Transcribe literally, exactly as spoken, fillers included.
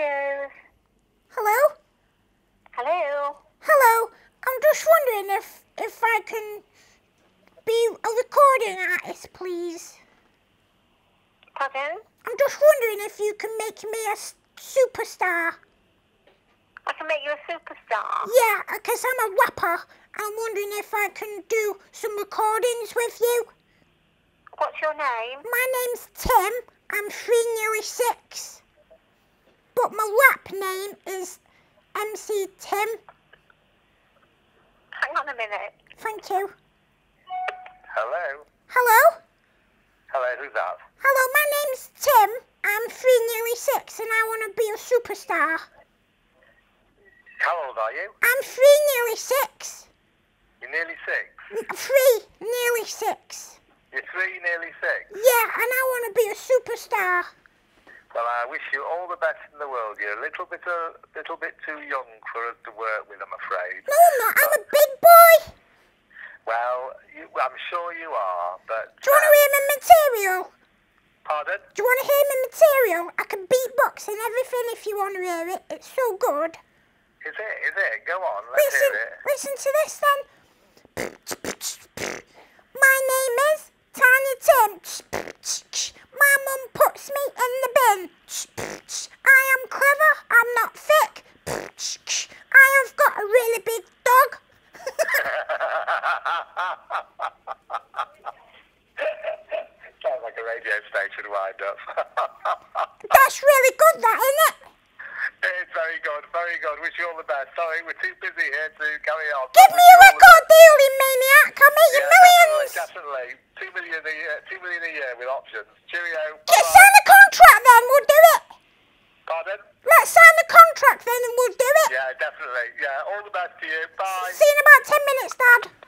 Hello? Hello? Hello. I'm just wondering if, if I can be a recording artist, please. Pardon? I'm just wondering if you can make me a superstar. I can make you a superstar? Yeah, because I'm a rapper. I'm wondering if I can do some recordings with you. What's your name? My name's Tim. I'm three, nearly six. But my rap name is M C Tim. Hang on a minute. Thank you. Hello? Hello? Hello, who's that? Hello, my name's Tim. I'm three, nearly six, and I want to be a superstar. How old are you? I'm three, nearly six. You're nearly six? Three, nearly six. You're three, nearly six? Yeah, and I want to be a superstar. Well, I wish you all the best in the world. You're a little bit a little bit too young for us to work with, I'm afraid. No, I'm not. I'm a big boy. Well, you, I'm sure you are, but... Do you want to hear my material? Pardon? Do you want to hear my material? I can beatbox and everything if you want to hear it. It's so good. Is it? Is it? Go on, let's listen, hear it. Listen to this, then. My name is Tiny Tim. My mum puts me in the bin. I am clever, I'm not thick. I have got a really big dog. Sounds like a radio station wind up. That's really good, that, isn't it? It's very good, very good. Wish you all the best. Sorry, we're too busy here to carry on. Give me a record deal, you maniac. I'll make you millions. Definitely. Two million a year, two million a year with options. Cheerio. Bye-bye. Let's sign a contract then, we'll do it. Pardon? Let's sign the contract then and we'll do it. Yeah, definitely. Yeah, all the best to you. Bye. See you in about ten minutes, Dad.